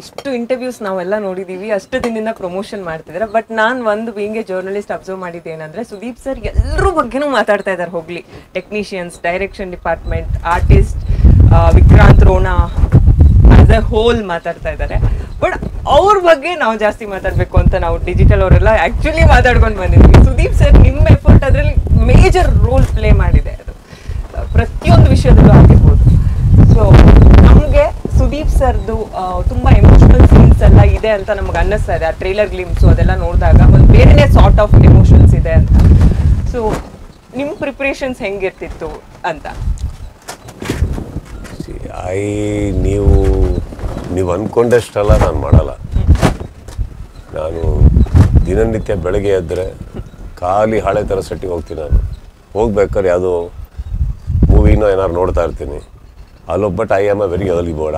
ಇಷ್ಟು ಇಂಟರ್ವ್ಯೂಸ್ ನಾವೆಲ್ಲ ನೋಡಿದೀವಿ, ಅಷ್ಟು ದಿನದಿಂದ ಪ್ರಮೋಷನ್ ಮಾಡ್ತಿದ್ದಾರೆ. ಬಟ್ ನಾನು ಒಂದು ಬೀಂಗ್ ಎ ಜರ್ನಲಿಸ್ಟ್ ಅಬ್ಸರ್ವ್ ಮಾಡಿದ್ದೆ ಏನಂದ್ರೆ, ಸುದೀಪ್ ಸರ್ ಎಲ್ಲರೂ ಬಗ್ಗೆನೂ ಮಾತಾಡ್ತಾ ಇದ್ದಾರೆ. ಹೋಗ್ಲಿ technicians, direction department, artist, Vikrant Rona as a whole ಮಾತಾಡ್ತಾ ಇದ್ದಾರೆ. ಬಟ್ ಅವ್ರ ಬಗ್ಗೆ ನಾವು ಜಾಸ್ತಿ ಮಾತಾಡಬೇಕು ಅಂತ ನಾವು ಡಿಜಿಟಲ್ ಅವರೆಲ್ಲ ಆಕ್ಚುಲಿ ಮಾತಾಡ್ಕೊಂಡು ಬಂದಿದ್ವಿ. ಸುದೀಪ್ ಸರ್ ನಿಮ್ಮ ಎಫರ್ಟ್ ಅದರಲ್ಲಿ ಮೇಜರ್ ರೋಲ್ ಪ್ಲೇ ಮಾಡಿದೆ. ಅದು ಪ್ರತಿಯೊಂದು ವಿಷಯದಲ್ಲೂ ಆಗಿರ್ಬೋದು. ಸೊ ನಮಗೆ ಸುದೀಪ್ ಸರ್ದು ತುಂಬಾ ಎಮೋಷನಲ್ ಸೀನ್ಸ್ ಎಲ್ಲ ಇದೆ ಅಂತ ನಮ್ಗೆ ಅನ್ನಿಸ್ತಾ ಇದೆ. ಆ ಟ್ರೇಲರ್ ಗ್ಲಿಮ್ಸು ಅದೆಲ್ಲ ನೋಡಿದಾಗ ಒಂದು ಬೇರೆನೇ ಸಾರ್ಟ್ ಆಫ್ ಎಮೋಷನ್ಸ್ ಇದೆ ಅಂತ. ಸೊ ನಿಮ್ಮ ಪ್ರಿಪ್ರೇಷನ್ಸ್ ಹೆಂಗಿರ್ತಿತ್ತು ಅಂತ? ನೀವು ಅಂದ್ಕೊಂಡಷ್ಟೆಲ್ಲ ನಾನು ಮಾಡಲ್ಲ. ನಾನು ದಿನನಿತ್ಯ ಬೆಳಗ್ಗೆ ಎದ್ದರೆ ಖಾಲಿ ಹಳೆ ಥರ ಸೆಟ್ಟಿಗೆ ಹೋಗ್ತೀನಿ. ನಾನು ಹೋಗ್ಬೇಕಾದ್ರೆ ಯಾವುದೋ ಮೂವಿನೂ ಏನಾದ್ರು ನೋಡ್ತಾ ಇರ್ತೀನಿ. But I am a very early bird.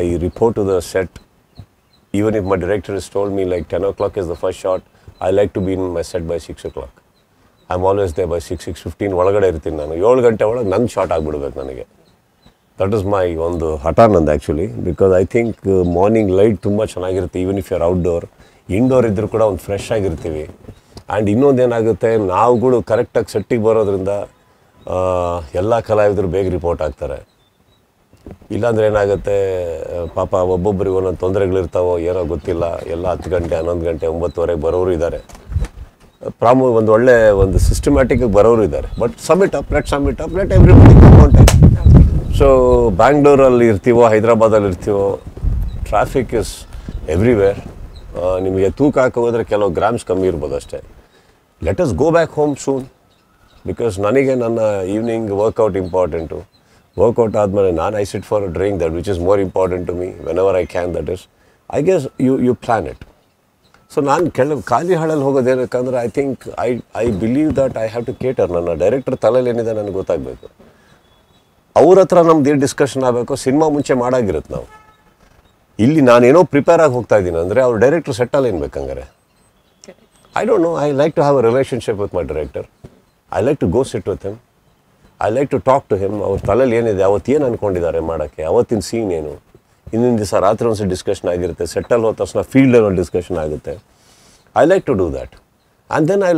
I report to the set. Even if my director is told me like 10 o'clock is the first shot, I like to be in my set by 6 o'clock. I am always there by 6, 6:15 ಒಳಗಡೆ ಇರ್ತೀನಿ. ನಾನು 7 ಗಂಟೆ ಒಳಗೆ ನನ್ನ shot ಆಗಿಬಿಡ್ಬೇಕು ನನಗೆ. That is my ಒಂದು ಹಠ ನಂದು actually. Because I think morning light ತುಂಬ ಚೆನ್ನಾಗಿರುತ್ತೆ. Even if you're outdoor, indoor ಇದ್ದರೂ ಕೂಡ ಒಂದು ಫ್ರೆಶ್ ಆಗಿರ್ತೀವಿ. ಆ್ಯಂಡ್ ಇನ್ನೊಂದೇನಾಗುತ್ತೆ, ನಾವುಗಳು ಕರೆಕ್ಟಾಗಿ ಸೆಟ್ಟಿಗೆ ಬರೋದ್ರಿಂದ ಎಲ್ಲ ಕಲಾವಿದರು ಬೇಗ ರಿಪೋರ್ಟ್ ಆಗ್ತಾರೆ. ಇಲ್ಲಾಂದರೆ ಏನಾಗುತ್ತೆ, ಪಾಪ ಒಬ್ಬೊಬ್ಬರಿಗೆ ಒಂದೊಂದು ತೊಂದರೆಗಳಿರ್ತಾವೋ ಏನೋ ಗೊತ್ತಿಲ್ಲ. ಎಲ್ಲ 10 ಗಂಟೆ, 11 ಗಂಟೆ, 9:30 ಬರೋರು ಇದ್ದಾರೆ. ಒಂದು ಒಳ್ಳೆ ಒಂದು ಸಿಸ್ಟಮ್ಯಾಟಿಕ್ಕಾಗಿ ಬರೋರು ಇದ್ದಾರೆ. But submit up let everybody come on time. So ಬ್ಯಾಂಗ್ಳೂರಲ್ಲಿ ಇರ್ತೀವೋ ಹೈದ್ರಾಬಾದಲ್ಲಿ ಇರ್ತೀವೋ, ಟ್ರಾಫಿಕ್ ಇಸ್ ಎವ್ರಿವೇರ್. ನಿಮಗೆ ತೂಕ ಹಾಕೋದ್ರೆ ಕೆಲವು ಗ್ರಾಮ್ಸ್ ಕಮ್ಮಿ ಇರ್ಬೋದು ಅಷ್ಟೇ. Let us go back home soon. Because ನನಗೆ ನನ್ನ ಈವ್ನಿಂಗ್ ವರ್ಕೌಟ್ ಇಂಪಾರ್ಟೆಂಟು. ವರ್ಕೌಟ್ ಆದಮೇಲೆ ನಾನು I sit for drink, that which is more important to me whenever I can. That is I guess you plan it. So ನಾನು ಖಾಲಿ ಹಾಳಲ್ಲಿ ಹೋಗೋದೇನಕ್ಕಂದ್ರೆ, I think I believe that I have to cater. ನನ್ನ director ತಲೆಯಲ್ಲಿ ಏನಿದೆ ನನಗೆ ಗೊತ್ತಾಗಬೇಕು. ಅವ್ರ ಹತ್ರ ನಮ್ದು ಏನು ಡಿಸ್ಕಷನ್ ಆಗಬೇಕು, ಸಿನಿಮಾ ಮುಂಚೆ ಮಾಡಾಗಿರುತ್ತೆ ನಾವು. ಇಲ್ಲಿ ನಾನೇನೋ ಪ್ರಿಪೇರ್ ಆಗಿ ಹೋಗ್ತಾ ಇದ್ದೀನಿ ಅಂದರೆ ಅವ್ರ ಡೈರೆಕ್ಟ್ರ್ ಸೆಟ್ಟಲ್ಲಿ ಏನು ಬೇಕಂಗಾರೆ. I don't know. I like to have a relationship with my director. I like to go sit with him. I like to talk to him. ಅವ್ರ ತಲೆಯಲ್ಲಿ ಏನಿದೆ, ಅವತ್ತು ಏನು ಅಂದ್ಕೊಂಡಿದ್ದಾರೆ ಮಾಡೋಕ್ಕೆ, ಅವತ್ತಿನ ಸೀನ್ ಏನು, ಇನ್ನೊಂದು ದಿವಸ ರಾತ್ರಿ ಒಂದು ಸಲ ಡಿಸ್ಕಷನ್ ಆಗಿರುತ್ತೆ. ಸೆಟ್ಟಲ್ಲಿ ಹೋದ ತಕ್ಷಣ ಫೀಲ್ಡಲ್ಲಿ ಒಂದು ಡಿಸ್ಕಷನ್ ಆಗುತ್ತೆ. I like to do that. And then I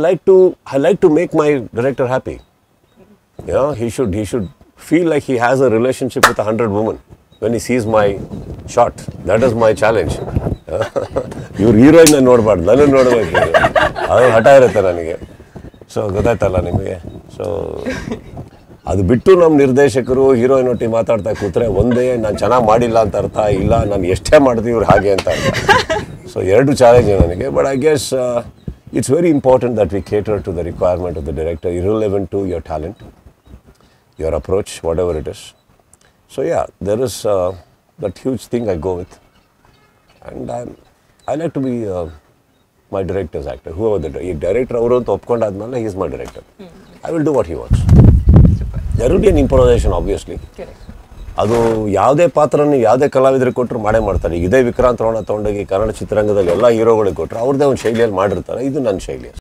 like to make my director happy. Yo he should feel like he has a relationship with 100 women when he sees my shot. That is my challenge. Your heroine na nodbadu, nanu nodbeku. Adu hata irutte nanige. So gottaitalla nimage. So adu bittu nam nirdeshakaru heroine otti maatadta kutre onde nan chana madilla anta artha illa, nan eshte madidhi ivru hage anta artha. So eradu challenge nanige. But I guess it's very important that we cater to the requirement of the director, irrelevant to your talent, your approach, whatever it is. So yeah, there is that huge thing I go with. And I like to be my director's actor. Whoever the director avru opkonda admele, he is my director. I will do what he wants. Super. There will be an improvisation, obviously. Correct. Adu yavade patranu yavade kalavidare kotru made martare. Ide Vikranth Rona tondagi kannada chitrangadalle ella herogalu kotru avurde on shailiyalli maartirtare. Idu nan shailiyal.